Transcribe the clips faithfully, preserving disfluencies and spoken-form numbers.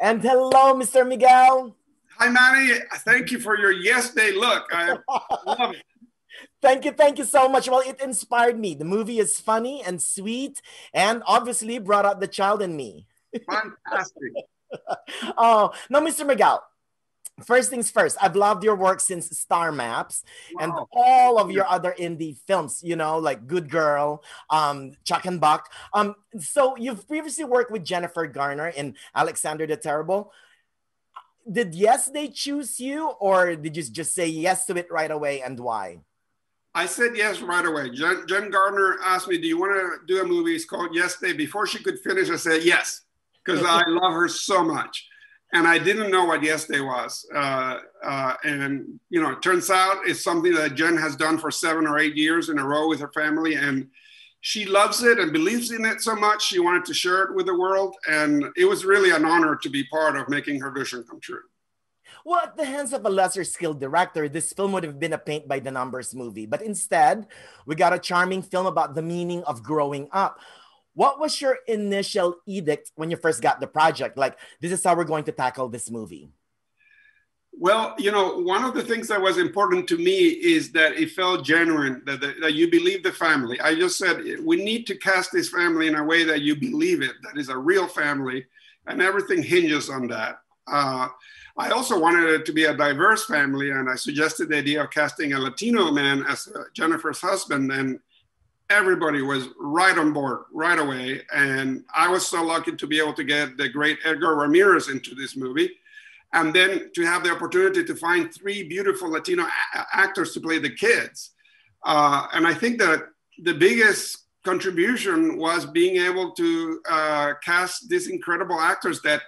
And hello, Mister Miguel. Hi, Manny. Thank you for your Yes Day look. I love it. Thank you. Thank you so much. Well, it inspired me. The movie is funny and sweet and obviously brought out the child in me. Fantastic. Oh, now, Mister Miguel, first things first, I've loved your work since Star Maps wow. and all of your other indie films, you know, like Good Girl, um, Chuck and Buck. Um, so you've previously worked with Jennifer Garner in Alexander the Terrible. Did Yes Day choose you, or did you just say yes to it right away, and why? I said yes right away. Jen, Jen Gardner asked me, do you want to do a movie? It's called Yes Day. Before she could finish, I said yes, because I love her so much. And I didn't know what Yes Day was. Uh, uh, and, you know, it turns out it's something that Jen has done for seven or eight years in a row with her family. And she loves it and believes in it so much. She wanted to share it with the world. And it was really an honor to be part of making her vision come true. Well, at the hands of a lesser skilled director, this film would have been a paint by the numbers movie. But instead, we got a charming film about the meaning of growing up. What was your initial edict when you first got the project? Like, this is how we're going to tackle this movie. Well, you know, one of the things that was important to me is that it felt genuine, that, that, that you believe the family. I just said, we need to cast this family in a way that you believe it, that is a real family, and everything hinges on that. Uh, I also wanted it to be a diverse family, and I suggested the idea of casting a Latino man as uh, Jennifer's husband, and everybody was right on board right away. And I was so lucky to be able to get the great Edgar Ramirez into this movie, and then to have the opportunity to find three beautiful Latino actors to play the kids. Uh, and I think that the biggest contribution was being able to uh, cast these incredible actors that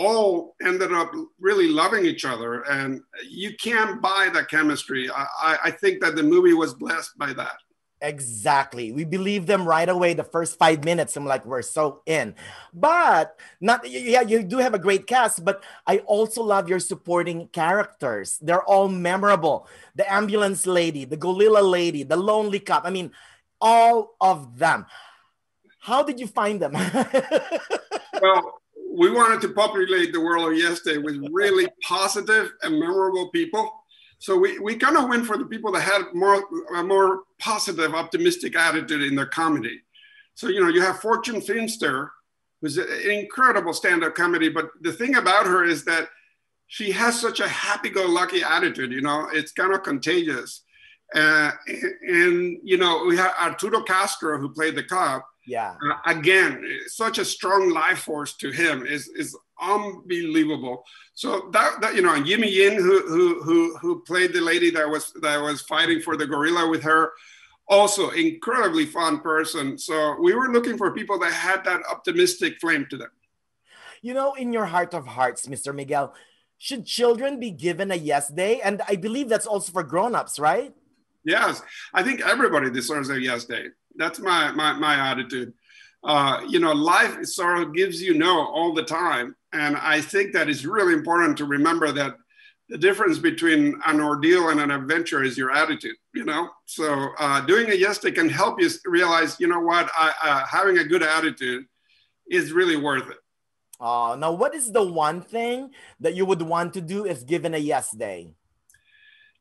all ended up really loving each other. And you can't buy that chemistry. I, I think that the movie was blessed by that. Exactly. We believed them right away. The first five minutes, I'm like, we're so in. But not, yeah, you do have a great cast, but I also love your supporting characters. They're all memorable. The ambulance lady, the gorilla lady, the lonely cop. I mean, all of them. How did you find them? Well, we wanted to populate the world of Yes Day with really positive and memorable people. So we, we kind of went for the people that had more, a more positive, optimistic attitude in their comedy. So, you know, you have Fortune Thimester, who's an incredible stand-up comedy. But the thing about her is that she has such a happy-go-lucky attitude, you know, it's kind of contagious. Uh, and, and, you know, we have Arturo Castro, who played the cop. Yeah. Uh, again, such a strong life force to him is is unbelievable. So that, that you know, Yumi Yin, who who who who played the lady that was that was fighting for the gorilla with her, also incredibly fun person. So we were looking for people that had that optimistic flame to them. You know, in your heart of hearts, Mister Miguel, should children be given a Yes Day? And I believe that's also for grown-ups, right? Yes, I think everybody deserves a Yes Day. That's my, my, my attitude. Uh, you know, life sort of gives you no all the time. And I think that it's really important to remember that the difference between an ordeal and an adventure is your attitude, you know? So uh, doing a Yes Day can help you realize, you know what, I, uh, having a good attitude is really worth it. Oh, now what is the one thing that you would want to do if given a Yes Day?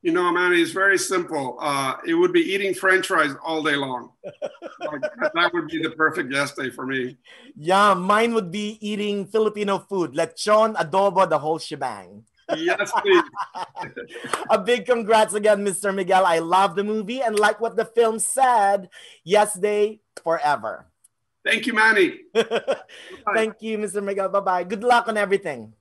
You know, man, it's very simple. Uh, it would be eating French fries all day long. Like, that would be the perfect Yes Day for me. Yeah, mine would be eating Filipino food, lechon, adobo, the whole shebang. Yes, please. A big congrats again, Mister Miguel. I love the movie, and like what the film said, Yes Day forever. Thank you, Manny. Thank you, Mister Miguel. Bye-bye. Good luck on everything.